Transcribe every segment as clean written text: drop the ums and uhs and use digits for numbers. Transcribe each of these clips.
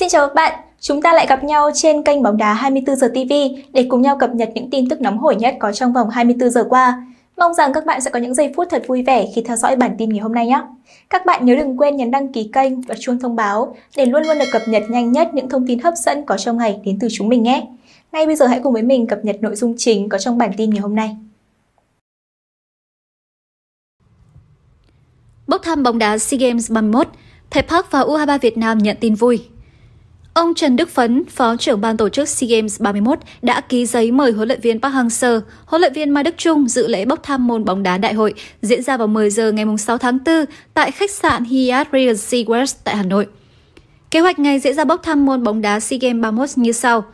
Xin chào các bạn, chúng ta lại gặp nhau trên kênh Bóng đá 24 giờ TV để cùng nhau cập nhật những tin tức nóng hổi nhất có trong vòng 24 giờ qua. Mong rằng các bạn sẽ có những giây phút thật vui vẻ khi theo dõi bản tin ngày hôm nay nhé. Các bạn nhớ đừng quên nhấn đăng ký kênh và chuông thông báo để luôn luôn được cập nhật nhanh nhất những thông tin hấp dẫn có trong ngày đến từ chúng mình nhé. Ngay bây giờ hãy cùng với mình cập nhật nội dung chính có trong bản tin ngày hôm nay. Bốc thăm bóng đá SEA Games 31, thầy Park và U23 Việt Nam nhận tin vui. Ông Trần Đức Phấn, Phó trưởng ban tổ chức SEA Games 31 đã ký giấy mời huấn luyện viên Park Hang-seo, huấn luyện viên Mai Đức Chung dự lễ bốc thăm môn bóng đá đại hội diễn ra vào 10 giờ ngày 6 tháng 4 tại khách sạn Hyatt Regency West tại Hà Nội. Kế hoạch ngày diễn ra bốc thăm môn bóng đá SEA Games 31 như sau: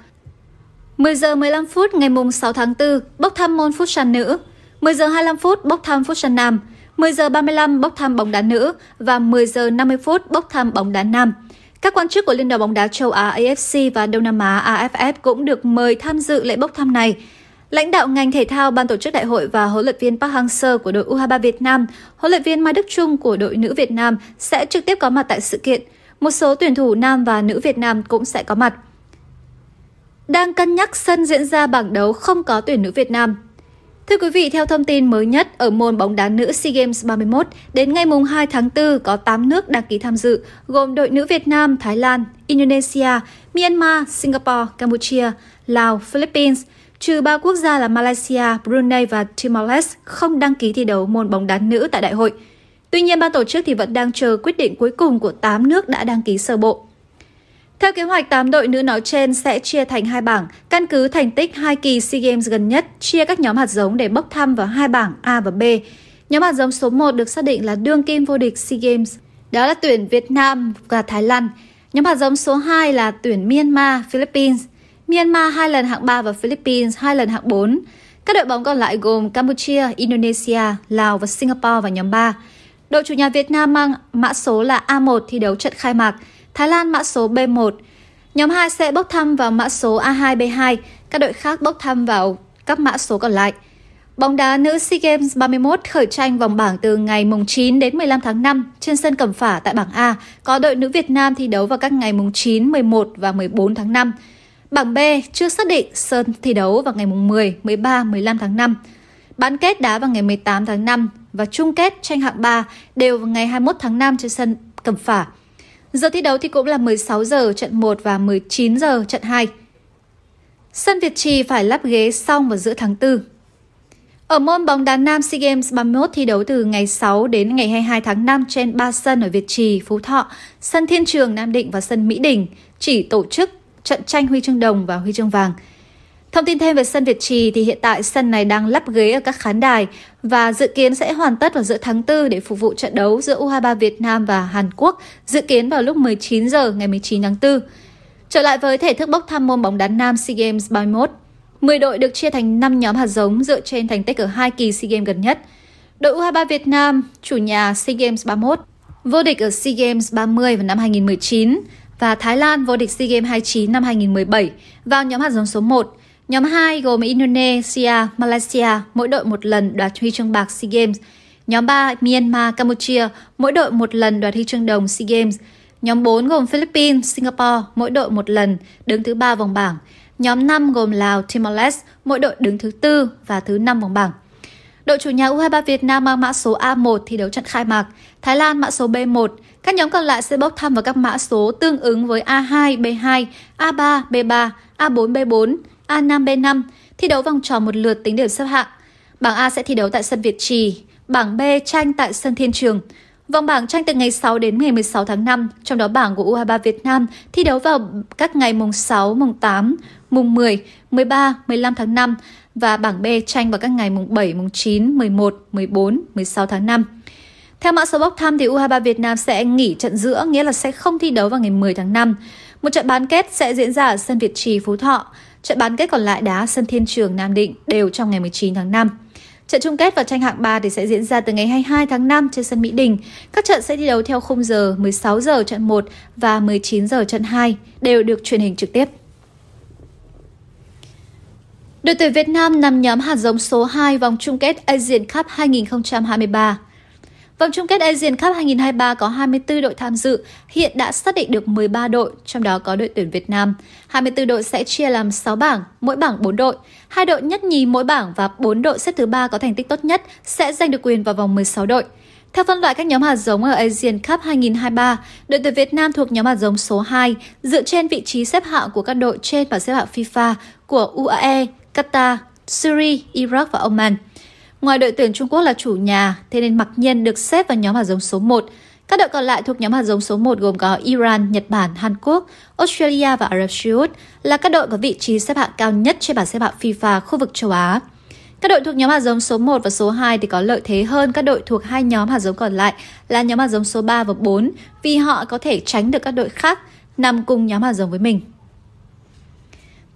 10 giờ 15 phút ngày 6 tháng 4 bốc thăm môn futsal nữ, 10 giờ 25 phút bốc thăm futsal nam, 10 giờ 35 bốc thăm bóng đá nữ và 10 giờ 50 phút bốc thăm bóng đá nam. Các quan chức của Liên đoàn bóng đá châu Á AFC và Đông Nam Á AFF cũng được mời tham dự lễ bốc thăm này. Lãnh đạo ngành thể thao, ban tổ chức đại hội và huấn luyện viên Park Hang-seo của đội U23 Việt Nam, huấn luyện viên Mai Đức Chung của đội nữ Việt Nam sẽ trực tiếp có mặt tại sự kiện. Một số tuyển thủ nam và nữ Việt Nam cũng sẽ có mặt. Đang cân nhắc sân diễn ra bảng đấu không có tuyển nữ Việt Nam. Thưa quý vị, theo thông tin mới nhất, ở môn bóng đá nữ SEA Games 31, đến ngày 2 tháng 4 có 8 nước đăng ký tham dự, gồm đội nữ Việt Nam, Thái Lan, Indonesia, Myanmar, Singapore, Campuchia, Lào, Philippines, trừ 3 quốc gia là Malaysia, Brunei và Timor-Leste không đăng ký thi đấu môn bóng đá nữ tại đại hội. Tuy nhiên, ban tổ chức thì vẫn đang chờ quyết định cuối cùng của 8 nước đã đăng ký sơ bộ. Theo kế hoạch, 8 đội nữ nói trên sẽ chia thành 2 bảng, căn cứ thành tích 2 kỳ SEA Games gần nhất, chia các nhóm hạt giống để bốc thăm vào 2 bảng A và B. Nhóm hạt giống số 1 được xác định là đương kim vô địch SEA Games, đó là tuyển Việt Nam và Thái Lan. Nhóm hạt giống số 2 là tuyển Myanmar, Philippines. Myanmar 2 lần hạng 3 và Philippines 2 lần hạng 4. Các đội bóng còn lại gồm Campuchia, Indonesia, Lào và Singapore vào nhóm 3. Đội chủ nhà Việt Nam mang mã số là A1 thi đấu trận khai mạc. Thái Lan mã số B1. Nhóm 2 sẽ bốc thăm vào mã số A2, B2. Các đội khác bốc thăm vào các mã số còn lại. Bóng đá nữ SEA Games 31 khởi tranh vòng bảng từ ngày 9 đến 15 tháng 5 trên sân Cẩm Phả tại bảng A. Có đội nữ Việt Nam thi đấu vào các ngày 9, 11 và 14 tháng 5. Bảng B chưa xác định sân thi đấu vào ngày 10, 13, 15 tháng 5. Bán kết đá vào ngày 18 tháng 5 và chung kết tranh hạng 3 đều vào ngày 21 tháng 5 trên sân Cẩm Phả. Giờ thi đấu thì cũng là 16 giờ trận 1 và 19 giờ trận 2. Sân Việt Trì phải lắp ghế xong vào giữa tháng 4. Ở môn bóng đá nam SEA Games 31 thi đấu từ ngày 6 đến ngày 22 tháng 5 trên 3 sân ở Việt Trì, Phú Thọ, sân Thiên Trường, Nam Định và sân Mỹ Đình, chỉ tổ chức trận tranh huy chương đồng và huy chương vàng. Thông tin thêm về sân Việt Trì thì hiện tại sân này đang lắp ghế ở các khán đài và dự kiến sẽ hoàn tất vào giữa tháng 4 để phục vụ trận đấu giữa U23 Việt Nam và Hàn Quốc, dự kiến vào lúc 19 giờ ngày 19 tháng 4. Trở lại với thể thức bốc thăm môn bóng đá nam SEA Games 31, 10 đội được chia thành 5 nhóm hạt giống dựa trên thành tích ở 2 kỳ SEA Games gần nhất. Đội U23 Việt Nam, chủ nhà SEA Games 31, vô địch ở SEA Games 30 vào năm 2019 và Thái Lan vô địch SEA Games 29 năm 2017 vào nhóm hạt giống số 1. Nhóm 2 gồm Indonesia, Malaysia, mỗi đội 1 lần đoạt huy chương bạc SEA Games. Nhóm 3 Myanmar, Campuchia, mỗi đội 1 lần đoạt huy chương đồng SEA Games. Nhóm 4 gồm Philippines, Singapore, mỗi đội 1 lần, đứng thứ 3 vòng bảng. Nhóm 5 gồm Lào, Timor-Leste, mỗi đội đứng thứ 4 và thứ 5 vòng bảng. Đội chủ nhà U23 Việt Nam mang mã số A1 thi đấu trận khai mạc, Thái Lan mã số B1. Các nhóm còn lại sẽ bốc thăm vào các mã số tương ứng với A2, B2, A3, B3, A4, B4. A5, B5 thi đấu vòng tròn một lượt tính điểm xếp hạng. Bảng A sẽ thi đấu tại sân Việt Trì, bảng B tranh tại sân Thiên Trường. Vòng bảng tranh từ ngày 6 đến ngày 16 tháng 5, trong đó bảng của U23 Việt Nam thi đấu vào các ngày mùng 6, mùng 8, mùng 10, 13, 15 tháng 5 và bảng B tranh vào các ngày mùng 7, mùng 9, 11, 14, 16 tháng 5. Theo mã số bốc thăm thì U23 Việt Nam sẽ nghỉ trận giữa, nghĩa là sẽ không thi đấu vào ngày 10 tháng 5. Một trận bán kết sẽ diễn ra ở sân Việt Trì, Phú Thọ. Trận bán kết còn lại đá sân Thiên Trường, Nam Định đều trong ngày 19 tháng 5. Trận chung kết và tranh hạng 3 thì sẽ diễn ra từ ngày 22 tháng 5 trên sân Mỹ Đình. Các trận sẽ thi đấu theo khung giờ 16 giờ trận 1 và 19 giờ trận 2 đều được truyền hình trực tiếp. Đội tuyển Việt Nam nằm nhóm hạt giống số 2 vòng chung kết Asian Cup 2023. Vòng chung kết Asian Cup 2023 có 24 đội tham dự, hiện đã xác định được 13 đội, trong đó có đội tuyển Việt Nam. 24 đội sẽ chia làm 6 bảng, mỗi bảng 4 đội. 2 đội nhất nhì mỗi bảng và 4 đội xếp thứ 3 có thành tích tốt nhất sẽ giành được quyền vào vòng 16 đội. Theo phân loại các nhóm hạt giống ở Asian Cup 2023, đội tuyển Việt Nam thuộc nhóm hạt giống số 2, dựa trên vị trí xếp hạng của các đội trên bảng xếp hạng FIFA của UAE, Qatar, Syria, Iraq và Oman. Ngoài đội tuyển Trung Quốc là chủ nhà, thế nên mặc nhiên được xếp vào nhóm hạt giống số 1. Các đội còn lại thuộc nhóm hạt giống số 1 gồm có Iran, Nhật Bản, Hàn Quốc, Australia và Ả Rập Xê Út là các đội có vị trí xếp hạng cao nhất trên bảng xếp hạng FIFA khu vực châu Á. Các đội thuộc nhóm hạt giống số 1 và số 2 thì có lợi thế hơn các đội thuộc hai nhóm hạt giống còn lại là nhóm hạt giống số 3 và 4 vì họ có thể tránh được các đội khác nằm cùng nhóm hạt giống với mình.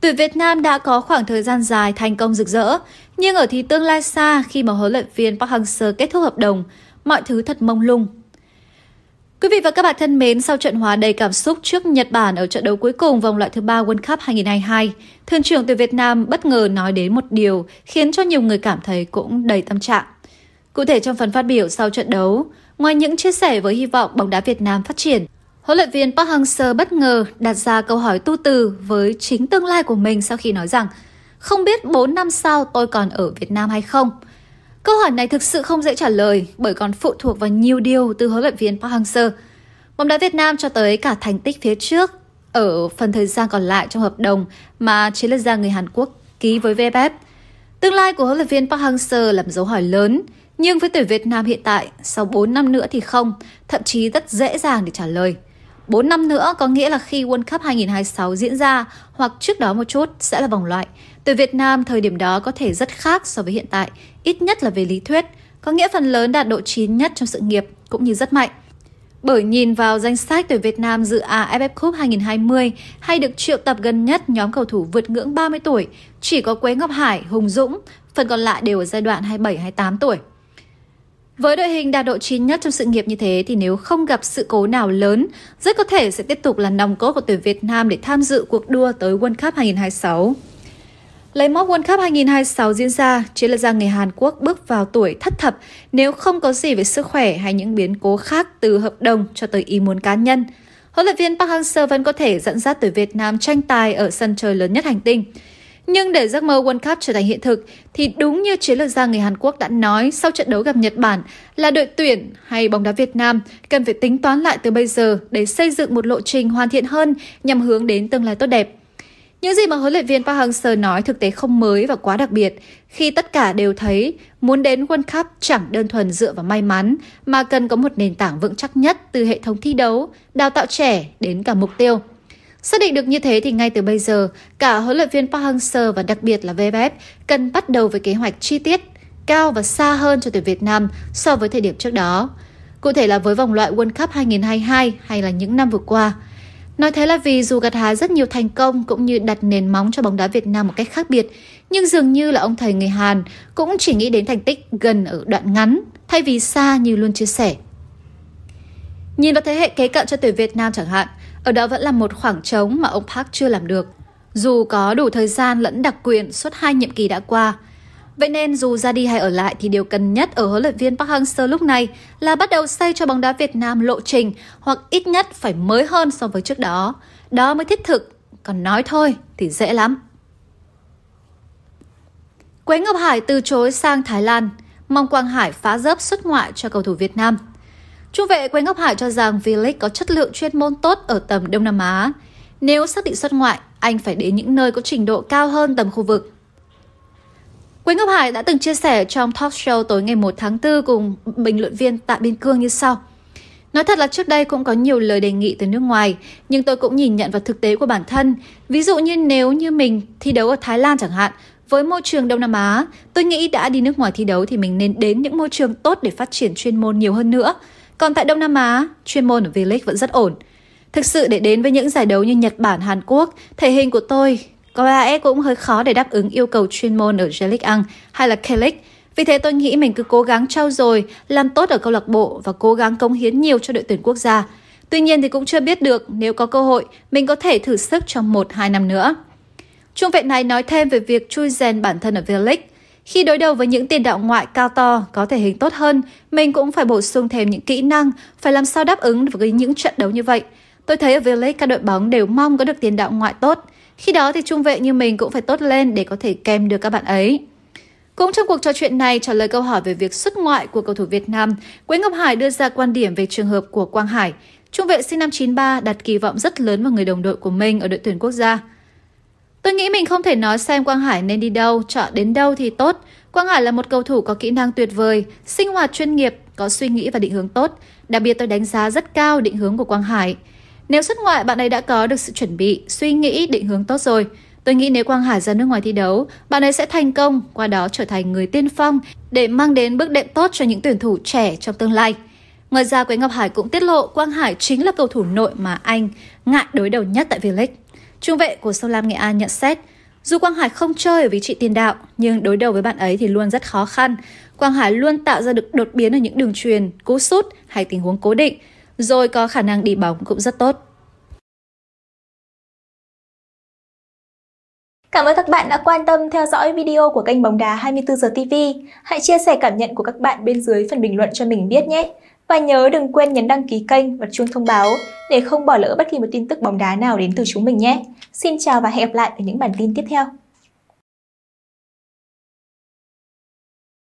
Tuyển Việt Nam đã có khoảng thời gian dài thành công rực rỡ, nhưng ở thì tương lai xa khi mà huấn luyện viên Park Hang-seo kết thúc hợp đồng, mọi thứ thật mông lung. Quý vị và các bạn thân mến, sau trận hòa đầy cảm xúc trước Nhật Bản ở trận đấu cuối cùng vòng loại thứ 3 World Cup 2022, thuyền trưởng tuyển Việt Nam bất ngờ nói đến một điều khiến cho nhiều người cảm thấy cũng đầy tâm trạng. Cụ thể trong phần phát biểu sau trận đấu, ngoài những chia sẻ với hy vọng bóng đá Việt Nam phát triển, huấn luyện viên Park Hang-seo bất ngờ đặt ra câu hỏi tu từ với chính tương lai của mình sau khi nói rằng không biết 4 năm sau tôi còn ở Việt Nam hay không? Câu hỏi này thực sự không dễ trả lời bởi còn phụ thuộc vào nhiều điều từ huấn luyện viên Park Hang-seo. Bóng đá Việt Nam cho tới cả thành tích phía trước ở phần thời gian còn lại trong hợp đồng mà chiến lược gia người Hàn Quốc ký với VFF. Tương lai của huấn luyện viên Park Hang-seo là một dấu hỏi lớn, nhưng với tuyển Việt Nam hiện tại, sau 4 năm nữa thì không, thậm chí rất dễ dàng để trả lời. 4 năm nữa có nghĩa là khi World Cup 2026 diễn ra hoặc trước đó một chút sẽ là vòng loại. Tuyển Việt Nam thời điểm đó có thể rất khác so với hiện tại, ít nhất là về lý thuyết, có nghĩa phần lớn đạt độ chín nhất trong sự nghiệp cũng như rất mạnh. Bởi nhìn vào danh sách tuyển Việt Nam dự AFF Cup 2020 hay được triệu tập gần nhất nhóm cầu thủ vượt ngưỡng 30 tuổi, chỉ có Quế Ngọc Hải, Hùng Dũng, phần còn lại đều ở giai đoạn 27-28 tuổi. Với đội hình đạt độ chín nhất trong sự nghiệp như thế thì nếu không gặp sự cố nào lớn, rất có thể sẽ tiếp tục là nòng cốt của tuyển Việt Nam để tham dự cuộc đua tới World Cup 2026. Lấy mốc World Cup 2026 diễn ra, chiến lược gia người Hàn Quốc bước vào tuổi thất thập nếu không có gì về sức khỏe hay những biến cố khác từ hợp đồng cho tới ý muốn cá nhân. Huấn luyện viên Park Hang-seo vẫn có thể dẫn dắt tuyển Việt Nam tranh tài ở sân chơi lớn nhất hành tinh. Nhưng để giấc mơ World Cup trở thành hiện thực thì đúng như chiến lược gia người Hàn Quốc đã nói sau trận đấu gặp Nhật Bản là đội tuyển hay bóng đá Việt Nam cần phải tính toán lại từ bây giờ để xây dựng một lộ trình hoàn thiện hơn nhằm hướng đến tương lai tốt đẹp. Những gì mà huấn luyện viên Park Hang-seo nói thực tế không mới và quá đặc biệt khi tất cả đều thấy muốn đến World Cup chẳng đơn thuần dựa vào may mắn mà cần có một nền tảng vững chắc nhất từ hệ thống thi đấu, đào tạo trẻ đến cả mục tiêu. Xác định được như thế thì ngay từ bây giờ, cả huấn luyện viên Park Hang-seo và đặc biệt là VFF cần bắt đầu với kế hoạch chi tiết, cao và xa hơn cho tuyển Việt Nam so với thời điểm trước đó. Cụ thể là với vòng loại World Cup 2022 hay là những năm vừa qua. Nói thế là vì dù gặt hái rất nhiều thành công cũng như đặt nền móng cho bóng đá Việt Nam một cách khác biệt, nhưng dường như là ông thầy người Hàn cũng chỉ nghĩ đến thành tích gần ở đoạn ngắn, thay vì xa như luôn chia sẻ. Nhìn vào thế hệ kế cận cho tuyển Việt Nam chẳng hạn, ở đó vẫn là một khoảng trống mà ông Park chưa làm được, dù có đủ thời gian lẫn đặc quyền suốt 2 nhiệm kỳ đã qua. Vậy nên dù ra đi hay ở lại thì điều cần nhất ở huấn luyện viên Park Hang-seo lúc này là bắt đầu xây cho bóng đá Việt Nam lộ trình hoặc ít nhất phải mới hơn so với trước đó. Đó mới thiết thực, còn nói thôi thì dễ lắm. Quế Ngọc Hải từ chối sang Thái Lan, mong Quang Hải phá dớp xuất ngoại cho cầu thủ Việt Nam. Trung vệ Quế Ngọc Hải cho rằng V-League có chất lượng chuyên môn tốt ở tầm Đông Nam Á. Nếu xác định xuất ngoại, anh phải đến những nơi có trình độ cao hơn tầm khu vực. Quế Ngọc Hải đã từng chia sẻ trong talk show tối ngày 1 tháng 4 cùng bình luận viên Tạ Biên Cương như sau. Nói thật là trước đây cũng có nhiều lời đề nghị từ nước ngoài, nhưng tôi cũng nhìn nhận vào thực tế của bản thân. Ví dụ như nếu như mình thi đấu ở Thái Lan chẳng hạn, với môi trường Đông Nam Á, tôi nghĩ đã đi nước ngoài thi đấu thì mình nên đến những môi trường tốt để phát triển chuyên môn nhiều hơn nữa. Còn tại Đông Nam Á, chuyên môn ở V-League vẫn rất ổn. Thực sự để đến với những giải đấu như Nhật Bản, Hàn Quốc, thể hình của tôi có lẽ cũng hơi khó để đáp ứng yêu cầu chuyên môn ở J-League Anh hay là K-League. Vì thế tôi nghĩ mình cứ cố gắng trau dồi, làm tốt ở câu lạc bộ và cố gắng cống hiến nhiều cho đội tuyển quốc gia. Tuy nhiên thì cũng chưa biết được nếu có cơ hội mình có thể thử sức trong 1-2 năm nữa. Trung vệ này nói thêm về việc chui rèn bản thân ở V-League. Khi đối đầu với những tiền đạo ngoại cao to có thể hình tốt hơn, mình cũng phải bổ sung thêm những kỹ năng, phải làm sao đáp ứng với những trận đấu như vậy. Tôi thấy ở V-League các đội bóng đều mong có được tiền đạo ngoại tốt. Khi đó thì trung vệ như mình cũng phải tốt lên để có thể kèm được các bạn ấy. Cũng trong cuộc trò chuyện này, trả lời câu hỏi về việc xuất ngoại của cầu thủ Việt Nam, Quế Ngọc Hải đưa ra quan điểm về trường hợp của Quang Hải. Trung vệ sinh năm 93 đặt kỳ vọng rất lớn vào người đồng đội của mình ở đội tuyển quốc gia. Tôi nghĩ mình không thể nói xem Quang Hải nên đi đâu, chọn đến đâu thì tốt. Quang Hải là một cầu thủ có kỹ năng tuyệt vời, sinh hoạt chuyên nghiệp, có suy nghĩ và định hướng tốt. Đặc biệt tôi đánh giá rất cao định hướng của Quang Hải. Nếu xuất ngoại, bạn ấy đã có được sự chuẩn bị, suy nghĩ, định hướng tốt rồi. Tôi nghĩ nếu Quang Hải ra nước ngoài thi đấu, bạn ấy sẽ thành công, qua đó trở thành người tiên phong để mang đến bước đệm tốt cho những tuyển thủ trẻ trong tương lai. Ngoài ra, Quế Ngọc Hải cũng tiết lộ Quang Hải chính là cầu thủ nội mà anh ngại đối đầu nhất tại V-League. Trung vệ của Sông Lam Nghệ An nhận xét, dù Quang Hải không chơi ở vị trí tiền đạo, nhưng đối đầu với bạn ấy thì luôn rất khó khăn. Quang Hải luôn tạo ra được đột biến ở những đường truyền, cú sút hay tình huống cố định, rồi có khả năng đi bóng cũng rất tốt. Cảm ơn các bạn đã quan tâm theo dõi video của kênh Bóng Đá 24 giờ TV. Hãy chia sẻ cảm nhận của các bạn bên dưới phần bình luận cho mình biết nhé. Và nhớ đừng quên nhấn đăng ký kênh và chuông thông báo để không bỏ lỡ bất kỳ một tin tức bóng đá nào đến từ chúng mình nhé. Xin chào và hẹn gặp lại ở những bản tin tiếp theo.